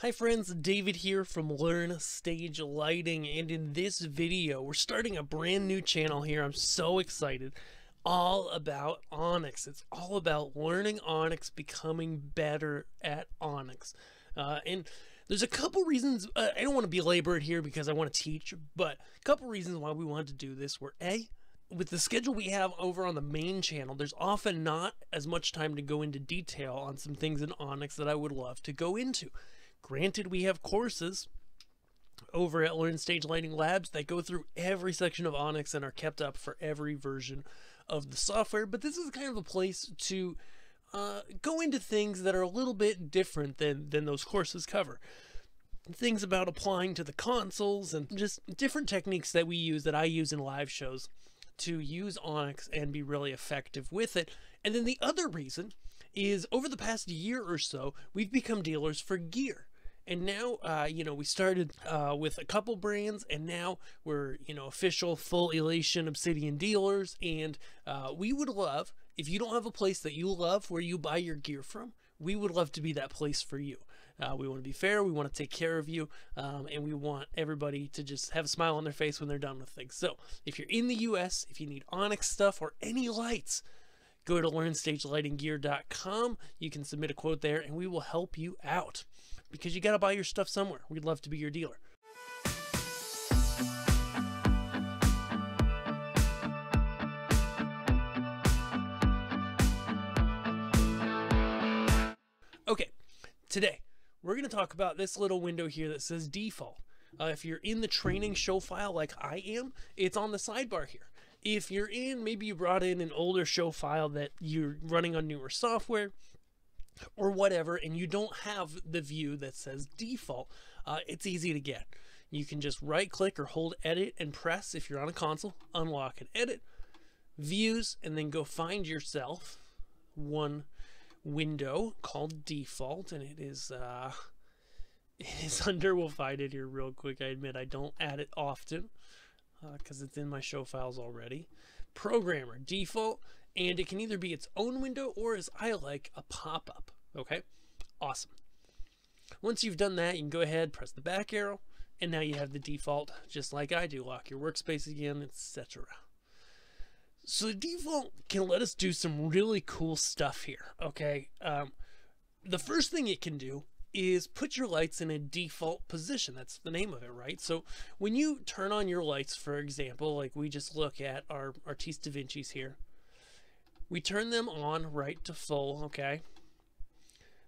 Hi friends, David here from Learn Stage Lighting, and in this video we're starting a brand new channel here. I'm so excited. All about Onyx. It's all about learning Onyx, becoming better at Onyx. And there's a couple reasons, I don't want to belabor it here because I want to teach, but a couple reasons why we wanted to do this were A, with the schedule we have over on the main channel, there's often not as much time to go into detail on some things in Onyx that I would love to go into. Granted, we have courses over at Learn Stage Lighting Labs that go through every section of Onyx and are kept up for every version of the software, but this is kind of a place to go into things that are a little bit different than those courses cover. Things about applying to the consoles and just different techniques that we use, that I use in live shows, to use Onyx and be really effective with it. And then the other reason is over the past year or so, we've become dealers for gear. And now, you know, we started with a couple brands, and now we're, you know, official full Elation Obsidian dealers. And we would love, if you don't have a place that you love where you buy your gear from, we would love to be that place for you. We want to be fair, we want to take care of you, and we want everybody to just have a smile on their face when they're done with things. So if you're in the US, if you need Onyx stuff or any lights, go to learnstagelightinggear.com. You can submit a quote there and we will help you out, because you got to buy your stuff somewhere. We'd love to be your dealer. Okay, today we're going to talk about this little window here that says default. If you're in the training show file like I am, it's on the sidebar here. If you're in, maybe you brought in an older show file that you're running on newer software or whatever, and you don't have the view that says default, it's easy to get. You can just right click or hold edit and press, if you're on a console, unlock and edit, views, and then go find yourself one window called default, and it is under, we'll find it here real quick. I admit I don't add it often because it's in my show files already. Programmer, default, and it can either be its own window or, as I like, a pop-up. Okay, awesome. Once you've done that, you can go ahead, press the back arrow, and now you have the default, just like I do. Lock your workspace again, etc. So the default can let us do some really cool stuff here. Okay, the first thing it can do is put your lights in a default position. That's the name of it, right? So when you turn on your lights, for example, like we just look at our Artiste DaVinci's here, we turn them on right to full, okay?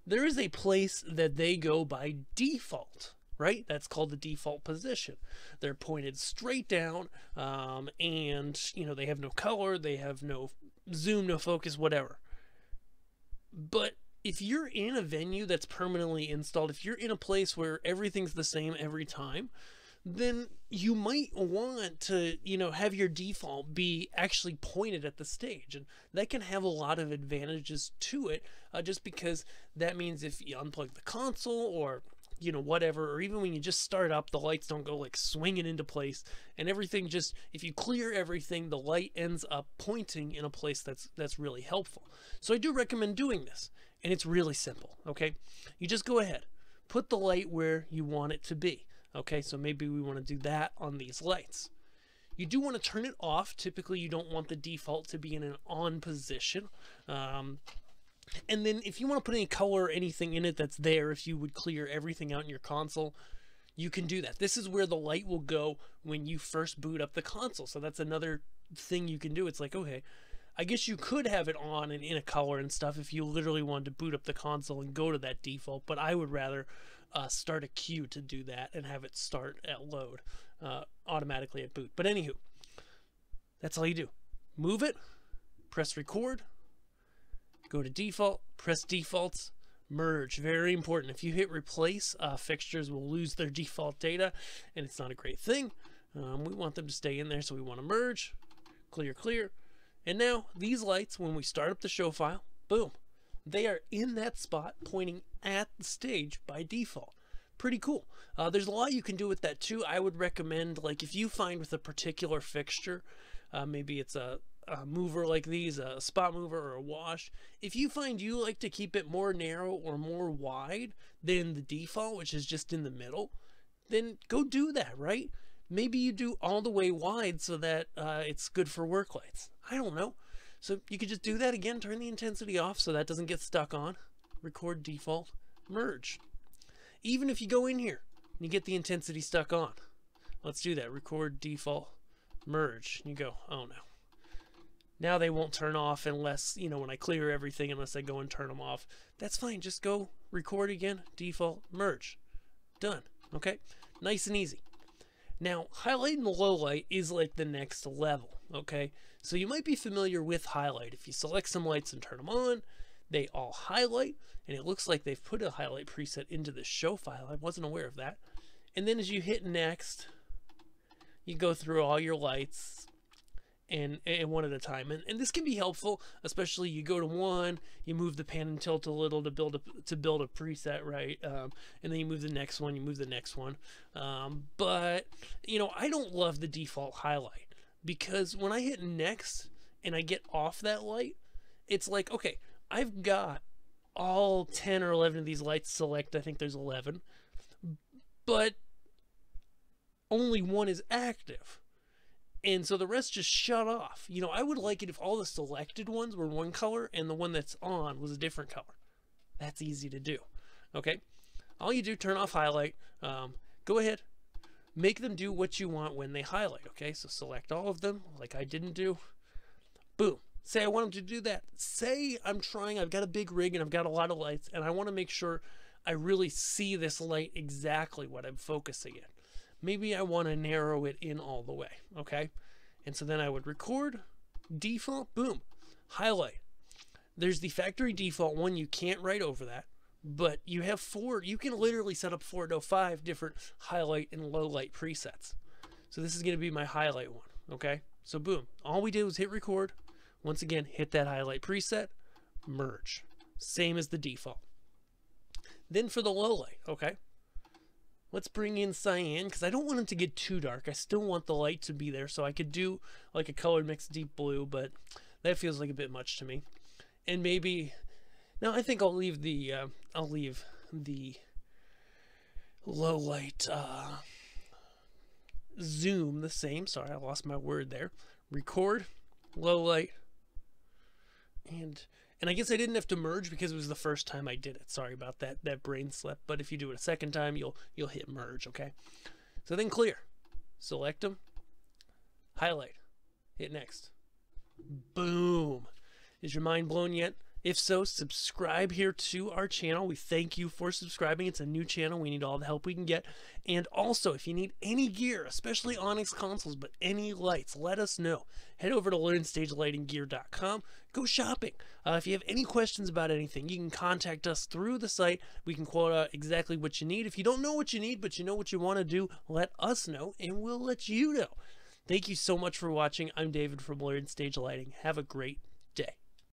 There is a place that they go by default, right? That's called the default position. They're pointed straight down, and you know, they have no color, they have no zoom, no focus, whatever. But if you're in a venue that's permanently installed, if you're in a place where everything's the same every time, then you might want to, you know, have your default be actually pointed at the stage. And that can have a lot of advantages to it, just because that means if you unplug the console or, you know, whatever, or even when you just start up, the lights don't go like swinging into place, and everything just, if you clear everything, the light ends up pointing in a place that's really helpful. So I do recommend doing this, and it's really simple. Okay, you just go ahead, put the light where you want it to be. Okay, so maybe we want to do that on these lights. You do want to turn it off. Typically you don't want the default to be in an on position. And then if you want to put any color or anything in it that's there, if you would clear everything out in your console, you can do that. This is where the light will go when you first boot up the console. So that's another thing you can do. It's like, okay, I guess you could have it on and in a color and stuff if you literally wanted to boot up the console and go to that default, but I would rather start a queue to do that and have it start at load automatically at boot. But anywho, that's all you do. Move it, press record, go to default, press defaults, merge. Very important. If you hit replace, fixtures will lose their default data, and it's not a great thing. We want them to stay in there, so we want to merge, clear, clear. And now these lights, when we start up the show file, boom, they are in that spot pointing at the stage by default. Pretty cool. There's a lot you can do with that too. I would recommend, like, if you find with a particular fixture, maybe it's a mover like these, a spot mover or a wash, if you find you like to keep it more narrow or more wide than the default, which is just in the middle, then go do that, right? Maybe you do all the way wide so that it's good for work lights. I don't know. So you could just do that again, turn the intensity off so that doesn't get stuck on. Record default, merge. Even if you go in here and you get the intensity stuck on. Let's do that, record default, merge. And you go, oh no. Now they won't turn off unless, you know, when I clear everything, unless I go and turn them off. That's fine, just go record again, default, merge. Done, okay? Nice and easy. Now, highlight and low light is like the next level, okay? So you might be familiar with highlight. If you select some lights and turn them on, they all highlight, and it looks like they've put a highlight preset into the show file. I wasn't aware of that. And then as you hit next, you go through all your lights and one at a time. And this can be helpful, especially you go to one, you move the pan and tilt a little to build a preset, right? And then you move the next one, but, you know, I don't love the default highlight because when I hit next and I get off that light, it's like, okay, I've got all 10 or 11 of these lights select. I think there's 11, but only one is active. And so the rest just shut off. You know, I would like it if all the selected ones were one color and the one that's on was a different color. That's easy to do, okay? All you do, turn off highlight. Go ahead, make them do what you want when they highlight, okay? So select all of them like I didn't do. Boom, say I want them to do that. Say I'm trying, I've got a big rig and I've got a lot of lights and I wanna make sure I really see this light exactly what I'm focusing in. Maybe I want to narrow it in all the way, okay? And so then I would record, default, boom, highlight. There's the factory default one, you can't write over that, but you have four, you can literally set up 4 to 5 different highlight and low light presets. So this is going to be my highlight one, okay? So boom, all we did was hit record, once again, hit that highlight preset, merge, same as the default. Then for the low light, okay? Let's bring in cyan because I don't want it to get too dark. I still want the light to be there, so I could do like a colored mix deep blue, but that feels like a bit much to me. And maybe now I think I'll leave the low light zoom the same. Sorry, I lost my word there. Record low light and I guess I didn't have to merge because it was the first time I did it. Sorry about that, that brain slip. But if you do it a second time, you'll hit merge, okay? So then clear, select them, highlight, hit next. Boom. Is your mind blown yet? If so, subscribe here to our channel. We thank you for subscribing. It's a new channel. We need all the help we can get. And also, if you need any gear, especially Onyx consoles, but any lights, let us know. Head over to learnstagelightinggear.com. Go shopping. If you have any questions about anything, you can contact us through the site. We can quote out exactly what you need. If you don't know what you need, but you know what you want to do, let us know, and we'll let you know. Thank you so much for watching. I'm David from Learn Stage Lighting. Have a great day.